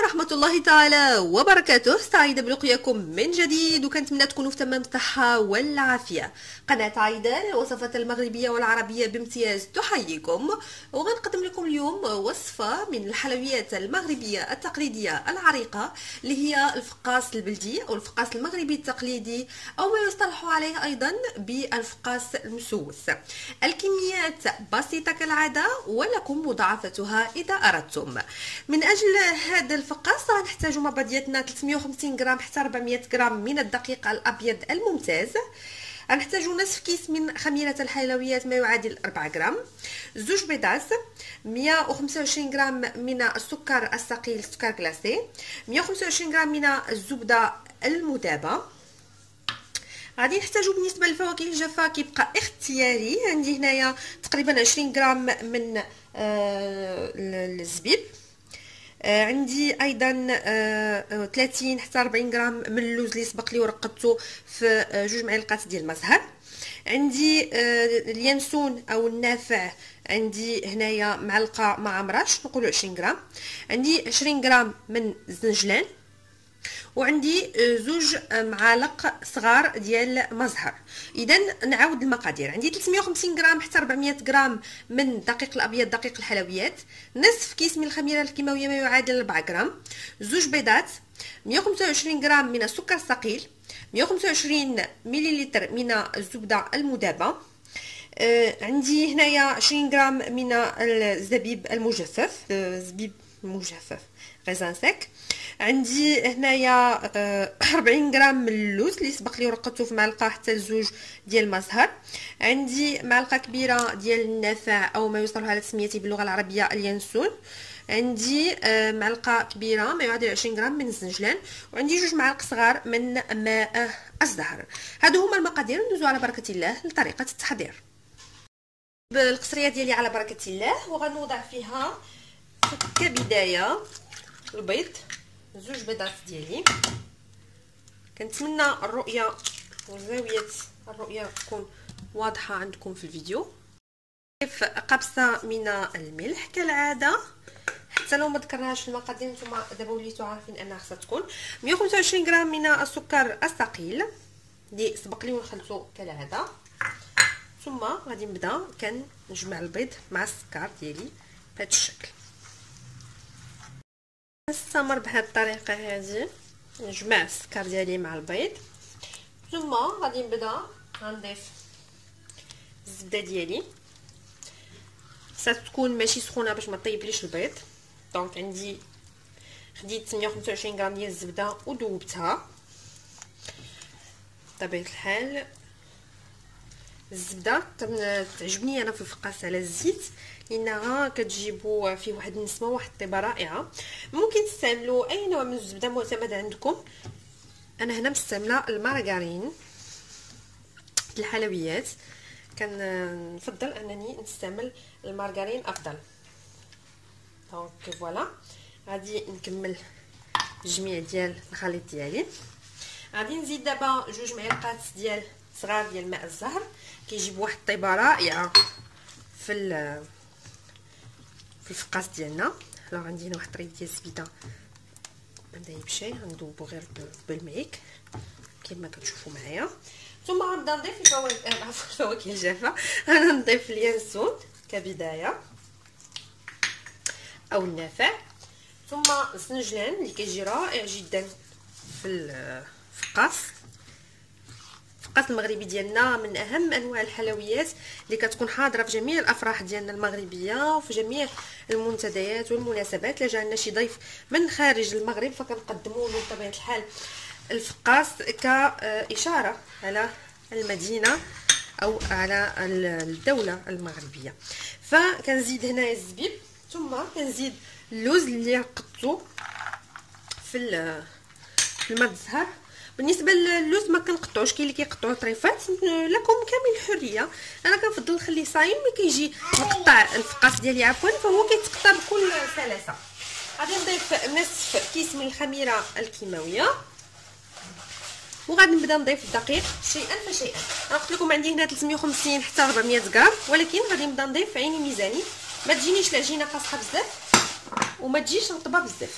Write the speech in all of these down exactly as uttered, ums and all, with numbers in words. ورحمة الله تعالى وبركاته. سعيدة بلقياكم من جديد وكنتمنى تكونوا في تمام الصحة والعافية. قناة عايده للوصفات المغربية والعربية بامتياز تحييكم، وغنقدم لكم اليوم وصفة من الحلويات المغربية التقليدية العريقة اللي هي الفقاس البلدي أو الفقاس المغربي التقليدي أو ما يصطلح عليه أيضا بالفقاس المسوس. الكميات بسيطة كالعادة ولكم مضاعفتها إذا أردتم. من أجل هذا الفقاس غنحتاج مباديتنا ثلاثمائة وخمسين غرام حتى أربعمائة غرام من الدقيق الأبيض الممتاز، غنحتاج نصف كيس من خميرة الحلويات ما يعادل أربعة غرام، زوج بيضات، مائة وخمسة وعشرين غرام من السكر الثقيل السكر كلاسي، مائة وخمسة وعشرين غرام من الزبدة المذابة. غادي نحتاجو بالنسبة للفواكه الجافة كيبقى اختياري، عندي هنايا تقريبا عشرين غرام من آه الزبيب، عندي ايضا ثلاثين حتى أربعين غرام من اللوز اللي سبق لي ورقدته في جوج معلقات ديال المزهر، عندي اليانسون او النافع، عندي هنايا معلقه ما عامراش نقولوا عشرين غرام، عندي عشرين غرام من الزنجلان، وعندي زوج معالق صغار ديال مزهر. اذا نعاود المقادير، عندي ثلاثمائة وخمسين غرام حتى أربعمائة غرام من الدقيق الابيض دقيق الحلويات، نصف كيس من الخميره الكيماويه ما يعادل أربعة غرام، زوج بيضات، مائة وخمسة وعشرين غرام من السكر الثقيل، مائة وخمسة وعشرين مليلتر من الزبده المذابه، عندي هنايا عشرين غرام من الزبيب المجفف زبيب مجفف غيزان سيك، عندي هنايا أربعين غرام من اللوز اللي سبق لي ورقدته في معلقه حتى لزوج ديال المزهر، عندي معلقه كبيره ديال النافع او ما يوصلها على تسميته باللغه العربيه اليانسون، عندي معلقه كبيره ما يعادل عشرين غرام من الزنجلان، وعندي جوج معالق صغار من ماء الزهر. هادو هما المقادير. ندوزو على بركه الله لطريقه التحضير. بالقصريه ديالي على بركه الله، وغنوضع فيها كبدايه البيض، زوج بيضات ديالي، كنتمنى الرؤيه وزاويه الرؤيه تكون واضحه عندكم في الفيديو، كيف قبصه من الملح كالعاده، حتى لو ما ذكرناهاش في المقادير نتوما دابا وليتو عارفين انها خاصها تكون، مائة وخمسة وعشرين غرام من السكر الثقيل اللي سبق لي ونخلطو كالعاده. ثم غادي نبدا كنجمع البيض مع السكر ديالي بهذا الشكل، نستمر بهذه الطريقه هذه، نجمع السكر ديالي مع البيض. ثم غادي نبدا غنضيف الزبده ديالي، خاصها تكون ماشي سخونه باش ما طيبليش البيض. دونك عندي خديت ثمانية وخمسة وعشرين غرام ديال الزبده وذوبتها، بطبيعه الحال الزبده تعجبني انا في الفقاس على الزيت لانها كتجيبوا فيه واحد النسمه واحد الطيبه رائعه. ممكن تستعملوا اي نوع من الزبده معتمد عندكم، انا هنا مستعمله المارغرين الحلويات، كنفضل انني نستعمل المارغرين افضل. دونك فوالا غادي نكمل الجميع ديال الخليط ديالي، غادي نزيد دابا جوج معلقات ديال صغار ديال ماء الزهر، كيجيب واحد الطيبه رائعه في في الفقاس ديالنا. لو عندي هنا واحد الريد ديال الزبده ما دايبش، غندوبو غير بالميك كما كتشوفوا معايا. ثم غنبدا نضيف الفواكه الفواكه الجافه، انا نضيف اليانسون كبدايه او النافع، ثم السنجلان اللي كيجي رائع جدا في الفقاس. الفقاس المغربي ديالنا من اهم انواع الحلويات اللي كتكون حاضره في جميع الافراح ديالنا المغربيه وفي جميع المنتديات والمناسبات. لا جا عندنا شي ضيف من خارج المغرب فكنقدموا له بطبيعه الحال الفقاس كاشاره على المدينه او على الدوله المغربيه. فكنزيد هنايا الزبيب، ثم كنزيد اللوز اللي رقدته في في الماء الزهر. بالنسبه للوز ما كنقطعوش، كاين اللي كيقطعوا طريفات، لكم كامل الحريه. انا كنفضل نخليه صايم، ملي كيجي مقطع الفقاس ديالي عفوا فهو كيتقطع بكل سلاسه. غادي نضيف نصف كيس من الخميره الكيماويه، وغادي نبدا نضيف الدقيق شيئا فشيئا. انا قلت لكم عندي هنا ثلاثمائة وخمسين حتى أربعمائة غرام، ولكن غادي نبدا نضيف عيني ميزاني، ما تجينيش العجينه قاصحه بزاف وما تجيش رطبه بزاف.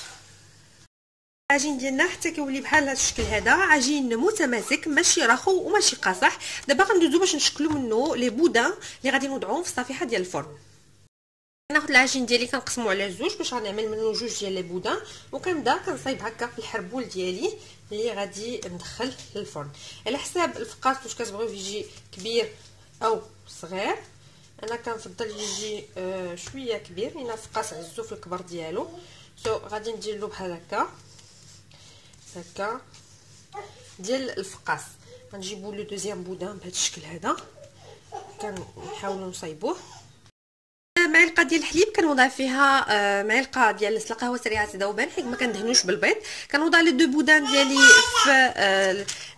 العجين ديالنا حتى كيولي بحال هذا الشكل، هذا عجين متماسك ماشي رخو وماشي قاصح. دابا غندوزو باش نشكلو منه لي بودان لي غادي نوضعوهم في الصفيحه ديال الفرن. كناخد العجين ديالي كنقسمو على جوج باش غنعمل منه جوج ديال لي بودان، وكنبدا كنصايب هكا في الحربول ديالي اللي غادي ندخل للفرن على حساب الفقاس واش كتبغيو يجي كبير او صغير. انا كنفضل يجي آه شويه كبير، لان الفقاس عزو في الكبر ديالو. سو غادي ندير له بحال هكا هكا ديال الفقاس. غنجيبو لو دوزيام بودان بهذا الشكل هذا، كنحاولوا نصايبوه. معلقه ديال الحليب كنوضع فيها معلقه ديال القهوه سريعه ذوبان، حيت ما كندهنوش بالبيض. كنوضع لي دو بودان ديالي في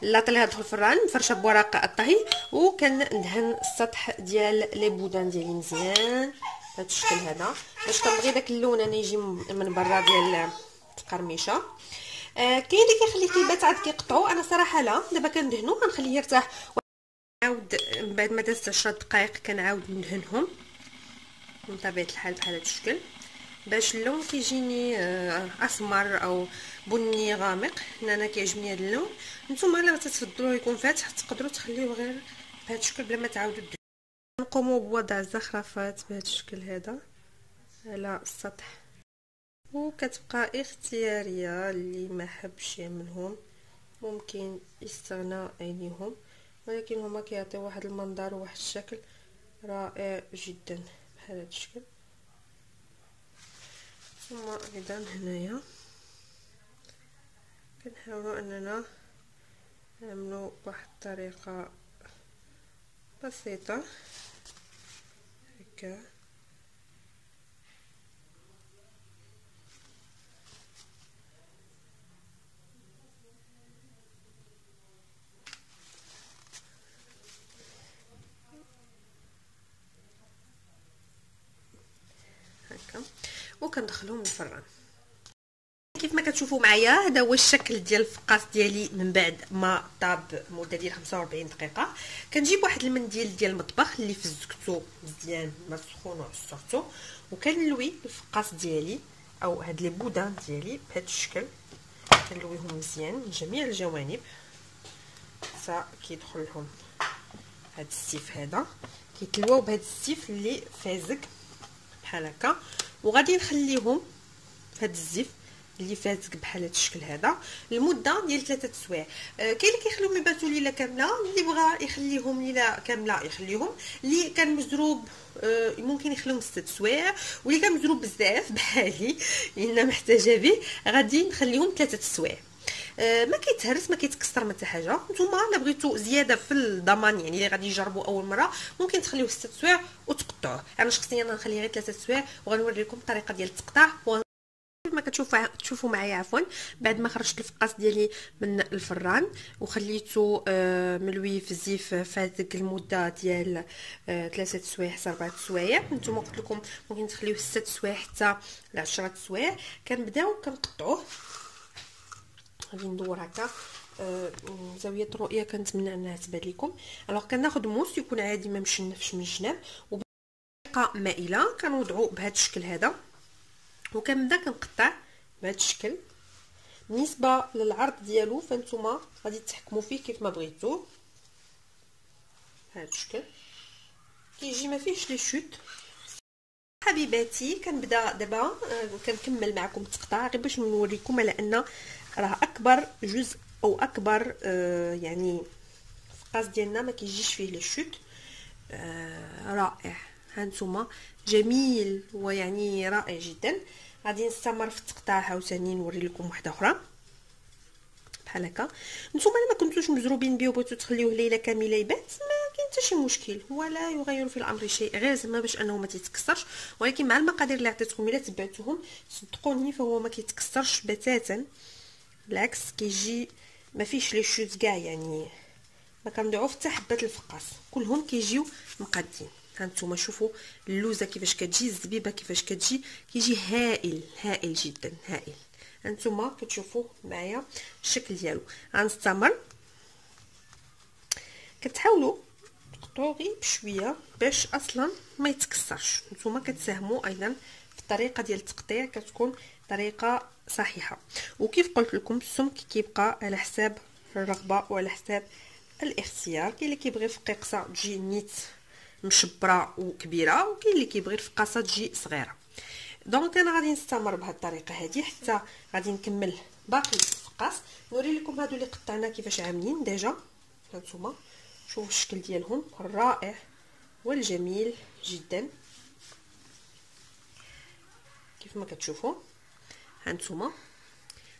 اللاطه اللي غتدخل الفران مفرشه بوراق الطهي، وكندهن السطح ديال لي بودان ديالي مزيان بهذا الشكل هذا، باش كنبغي داك اللون انا يجي من برا ديال القرميشه. آه كاين اللي كيخليه كيبات عاد كيقطعو، انا صراحه لا، دابا كندهنو كنخليه يرتاح، ونعاود من بعد ما دازت عشرة دقائق كنعاود ندهنهم من طبيعه الحال بهذا الشكل، باش اللون كيجيني اسمر او بني غامق. هنا انا كيعجبني هذا اللون، نتوما الا تفضلوا يكون فاتح تقدروا تخليوه غير بهذا الشكل بلا ما تعاودوا. نقوموا بوضع الزخرفات بهذا الشكل هذا على السطح، وكتبقى اختياريه، اللي ما حبش يعملهم ممكن يستغنى عليهم، ولكن هما كيعطيو واحد المنظر وواحد الشكل رائع جدا بهذا الشكل. ثم ايضا هنايا كنحاولوا اننا نعملوا بواحد الطريقه بسيطه هكا، وكندخلهم للفران. كيف ما كتشوفوا معايا هذا هو الشكل ديال الفقاس ديالي من بعد ما طاب مده ديال خمسة وأربعين دقيقه. كنجيب واحد المنديل ديال المطبخ اللي فزكتو مزيان ما سخون وعصرتو، وكنلوي الفقاس ديالي او هاد لي بودان ديالي بهذا الشكل، كنلويهم مزيان من جميع الجوانب حتى كيدخل لهم هاد السيف هذا. كيتلواو بهاد السيف اللي فازك بحال هكا، وغادي نخليهم في هذا الزيف اللي فاتك بحال هذا الشكل هذا لمده ديال ثلاثه سوايع. آه كاين اللي كيخليهم يباتوا ليله كامله، اللي بغى يخليهم ليله كامله يخليهم، اللي كان مزروب آه ممكن يخليهم ست سوايع، واللي كان مزروب بزاف بحالي لان محتاجه به غادي نخليهم ثلاثه سوايع. آه ما كيتهرس ما كيتكسر حتى حاجه. نتوما الا بغيتو زياده في الضمان، يعني اللي غادي يجربوا اول مره ممكن تخليوه ست سوايع وتقطعوه. يعني انا شخصيا غنخليه غير ثلاثه سوايع، وغنوريكم الطريقه ديال التقطاع. كما كتشوفوا تشوفوا معايا عفوا بعد ما خرجت الفقاس ديالي من الفران وخليته آه ملوي في الزيف فاتك المده ديال آه ثلاثه سوايع حتى اربعه سوايع. نتوما قلت لكم ممكن تخليوه ست سوايع حتى عشرة سوايع. كنبداو كنقطعوه، غادي ندور هكا زاويه الرؤيه، كنتمنى انها تبان لكم. الوغ كناخذ موس يكون عادي ما مشنفش من الجناب، وبطريقه مائله كنوضعو بهذا الشكل هذا، وكنبدا كنقطع بهذا الشكل. بالنسبه للعرض ديالو فانتوما غادي تحكموا فيه كيف ما بغيتو. هذا الشكل كيجي ما فيهش لي شوت. حبيباتي كنبدا دابا كنكمل معكم التقطاع، غير باش نوريكم على ان راه اكبر جزء او اكبر آه يعني الفقاس ديالنا ما كيجيش فيه لي شوت. آه رائع، هانتوما جميل ويعني رائع جدا. غادي نستمر في التقطاع عاوتاني نوري لكم واحده اخرى بحال هكا. نتوما الا ما كنتوش مزروبين بيه وبغيتو تخليوه ليله كامله يبات، ما كاين حتى شي مشكل، ولا يغير في الامر شيء، غير زعما باش انه ما تيتكسرش. ولكن مع المقادير اللي عطيتكم الا تبعتوهم صدقوني فهو ما كيتكسرش بتاتا، بالعكس كيجي ما فيش لي شوت كاع، يعني ما كنضيعو حتى حبه الفقاس، كلهم كيجيو مقادين. هانتوما شوفوا اللوزه كيفاش كتجي، الزبيبه كيفاش كتجي، كيجي هائل هائل جدا هائل. هانتوما كتشوفوا معايا الشكل ديالو. غنستمر كتحاولوا تقطعوا غير بشويه باش اصلا ما يتكسرش. نتوما كتساهموا ايضا في الطريقه ديال التقطيع، كتكون طريقه صحيحه. وكيف قلت لكم السمك كيبقى على حساب الرغبه وعلى حساب الاختيار. كاين اللي كيبغي الفقيقصه تجي نيت مشبره وكبيره، وكاين اللي كيبغي الفقاصه تجي صغيره. دونك انا غادي نستمر بهذه الطريقه هذه حتى غادي نكمل باقي الفقاص. نوري لكم هادو اللي قطعنا كيفاش عاملين ديجا. هانتوما شوفوا الشكل ديالهم الرائع والجميل جدا كيف ما كتشوفوا. هانتوما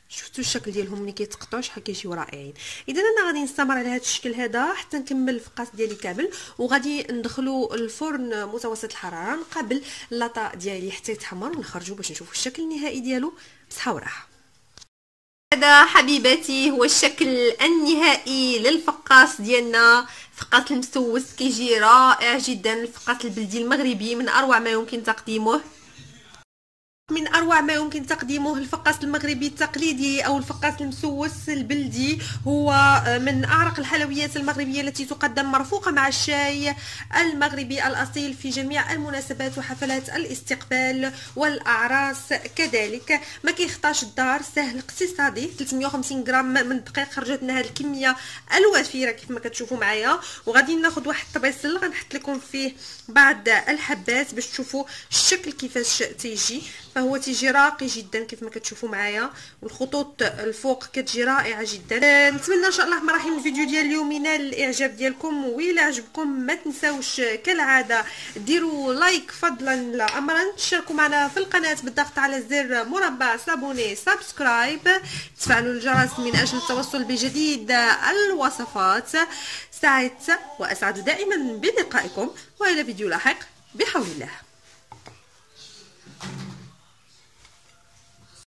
شفتوا الشكل ديالهم ملي كيتقطعوا شحال كيجيو رائعين. اذا انا غادي نستمر على هذا الشكل هذا حتى نكمل الفقاس ديالي كامل، وغادي ندخلوا الفرن متوسط الحراره نقابل اللاطا ديالي حتى يتحمر ونخرجوا باش نشوفوا الشكل النهائي ديالو بصحه وراحه. هذا حبيباتي هو الشكل النهائي للفقاس ديالنا. الفقاس المسوس كيجي رائع جدا. الفقاس البلدي المغربي من اروع ما يمكن تقديمه، من اروع ما يمكن تقديمه. الفقاس المغربي التقليدي او الفقاس المسوس البلدي هو من اعرق الحلويات المغربيه التي تقدم مرفوقه مع الشاي المغربي الاصيل في جميع المناسبات وحفلات الاستقبال والاعراس كذلك. ما كيخطاش الدار، سهل، اقتصادي. ثلاث مية وخمسين غرام من الدقيق خرجت لنا هذه الكميه الوفيره كيف ما كتشوفوا معايا. وغادي ناخذ واحد الطبيصل غنحط لكم فيه بعض الحبات باش تشوفوا الشكل كيفاش تيجي. فهو تيجي راقي جدا كيف ما كتشوفوا معايا، والخطوط الفوق كتجي رائعه جدا. نتمنى ان شاء الله رحم الفيديو ديال اليوم ينال الاعجاب ديالكم، وإلا عجبكم ما تنساوش كالعاده ديروا لايك فضلا لا امرا، تشاركوا معنا في القناه بالضغط على زر مربع سابوني سبسكرايب، تفعلوا الجرس من اجل التوصل بجديد الوصفات. سعدت واسعد دائما بلقائكم والى فيديو لاحق بحول الله.